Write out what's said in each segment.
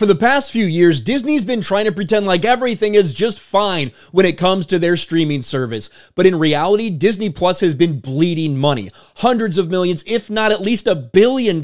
For the past few years, Disney's been trying to pretend like everything is just fine when it comes to their streaming service. But in reality, Disney Plus has been bleeding money, hundreds of millions, if not at least $1 billion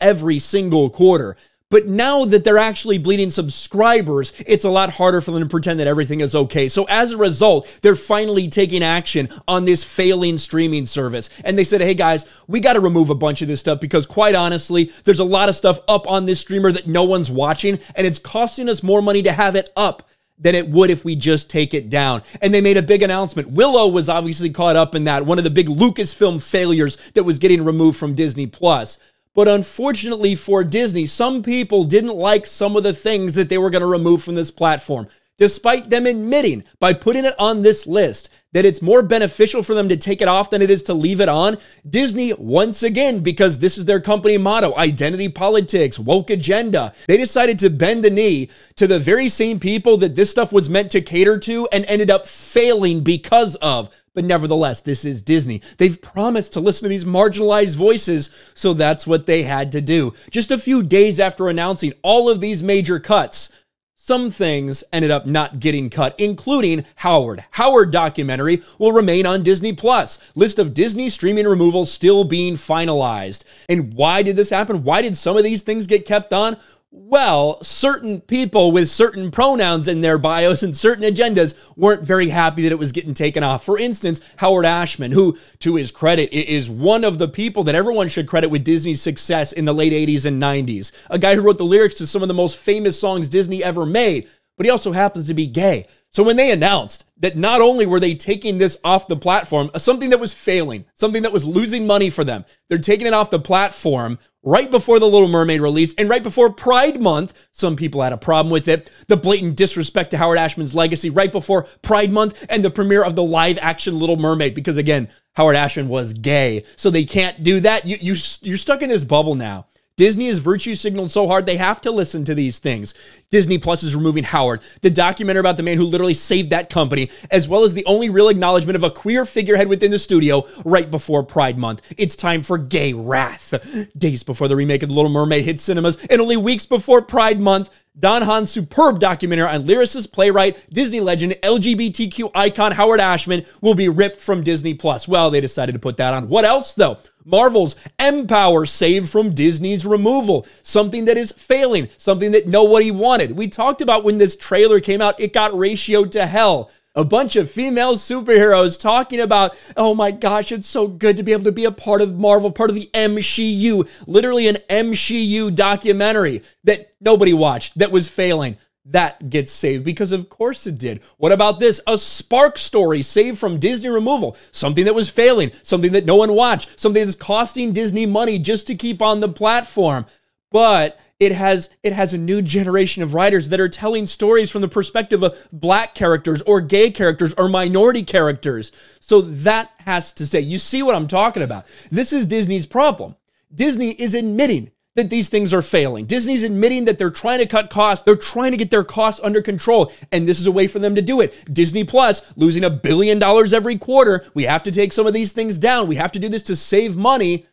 every single quarter. But now that they're actually bleeding subscribers, it's a lot harder for them to pretend that everything is okay. So as a result, they're finally taking action on this failing streaming service. And they said, hey guys, we got to remove a bunch of this stuff because quite honestly, there's a lot of stuff up on this streamer that no one's watching and it's costing us more money to have it up than it would if we just take it down. And they made a big announcement. Willow was obviously caught up in that, one of the big Lucasfilm failures that was getting removed from Disney Plus. But unfortunately for Disney, some people didn't like some of the things that they were going to remove from this platform, despite them admitting by putting it on this list that it's more beneficial for them to take it off than it is to leave it on. Disney, once again, because this is their company motto, identity politics, woke agenda, they decided to bend the knee to the very same people that this stuff was meant to cater to and ended up failing because of. But nevertheless, this is Disney. They've promised to listen to these marginalized voices, so that's what they had to do. Just a few days after announcing all of these major cuts, some things ended up not getting cut, including Howard. Howard documentary will remain on Disney Plus. List of Disney streaming removals still being finalized. And why did this happen? Why did some of these things get kept on? Well, certain people with certain pronouns in their bios and certain agendas weren't very happy that it was getting taken off. For instance, Howard Ashman, who, to his credit, is one of the people that everyone should credit with Disney's success in the late 80s and 90s. A guy who wrote the lyrics to some of the most famous songs Disney ever made, but he also happens to be gay. So when they announced that not only were they taking this off the platform, something that was failing, something that was losing money for them, they're taking it off the platform right before the Little Mermaid release and right before Pride Month. Some people had a problem with it. The blatant disrespect to Howard Ashman's legacy right before Pride Month and the premiere of the live action Little Mermaid, because again, Howard Ashman was gay. So they can't do that. You're stuck in this bubble now. Disney is virtue signaled so hard, they have to listen to these things. Disney Plus is removing Howard, the documentary about the man who literally saved that company, as well as the only real acknowledgement of a queer figurehead within the studio right before Pride Month. It's time for gay wrath. Days before the remake of The Little Mermaid hit cinemas, and only weeks before Pride Month, Don Hahn's superb documentary on lyricist, playwright, Disney legend, LGBTQ icon Howard Ashman will be ripped from Disney Plus. Well, they decided to put that on. What else, though? Marvel's Empower saved from Disney's removal. Something that is failing. Something that nobody wanted. We talked about when this trailer came out, it got ratioed to hell. A bunch of female superheroes talking about, oh my gosh, it's so good to be able to be a part of Marvel, part of the MCU, literally an MCU documentary that nobody watched, that was failing. That gets saved because of course it did. What about this? A Spark story saved from Disney removal. Something that was failing, something that no one watched, something that's costing Disney money just to keep on the platform. But it has a new generation of writers that are telling stories from the perspective of black characters or gay characters or minority characters. So that has to stay. You see what I'm talking about. This is Disney's problem. Disney is admitting that these things are failing. Disney's admitting that they're trying to cut costs. They're trying to get their costs under control. And this is a way for them to do it. Disney Plus losing $1 billion every quarter. We have to take some of these things down. We have to do this to save money.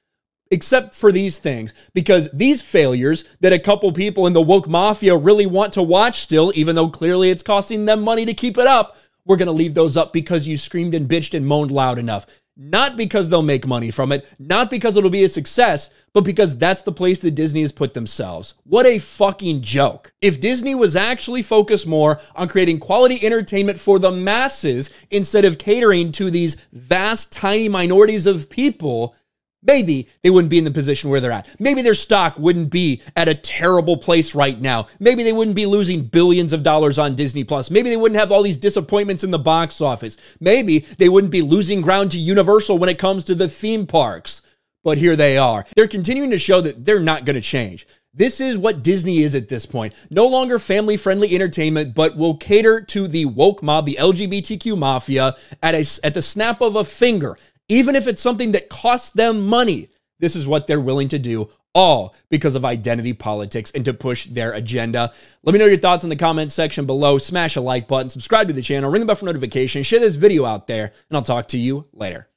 Except for these things, because these failures that a couple people in the woke mafia really want to watch still, even though clearly it's costing them money to keep it up, we're going to leave those up because you screamed and bitched and moaned loud enough. Not because they'll make money from it, not because it'll be a success, but because that's the place that Disney has put themselves. What a fucking joke. If Disney was actually focused more on creating quality entertainment for the masses instead of catering to these vast, tiny minorities of people, maybe they wouldn't be in the position where they're at. Maybe their stock wouldn't be at a terrible place right now. Maybe they wouldn't be losing billions of dollars on Disney Plus. Maybe they wouldn't have all these disappointments in the box office. Maybe they wouldn't be losing ground to Universal when it comes to the theme parks. But here they are. They're continuing to show that they're not going to change. This is what Disney is at this point. No longer family-friendly entertainment, but will cater to the woke mob, the LGBTQ mafia, at the snap of a finger. Even if it's something that costs them money, this is what they're willing to do, all because of identity politics and to push their agenda. Let me know your thoughts in the comments section below. Smash a like button, subscribe to the channel, ring the bell for notifications, share this video out there, and I'll talk to you later.